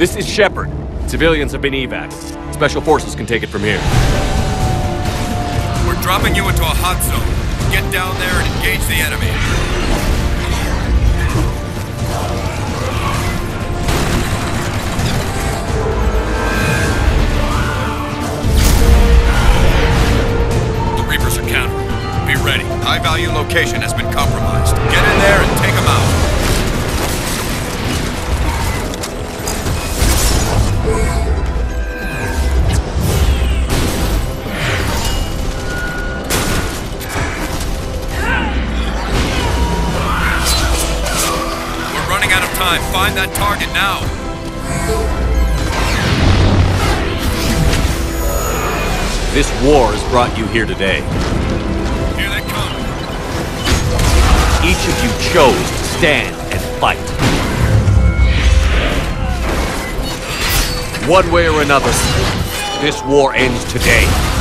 This is Shepard. Civilians have been evac. Special forces can take it from here. We're dropping you into a hot zone. Get down there and engage the enemy. High-value location has been compromised. Get in there and take them out. We're running out of time. Find that target now. This war has brought you here today. Each of you chose to stand and fight. One way or another, this war ends today.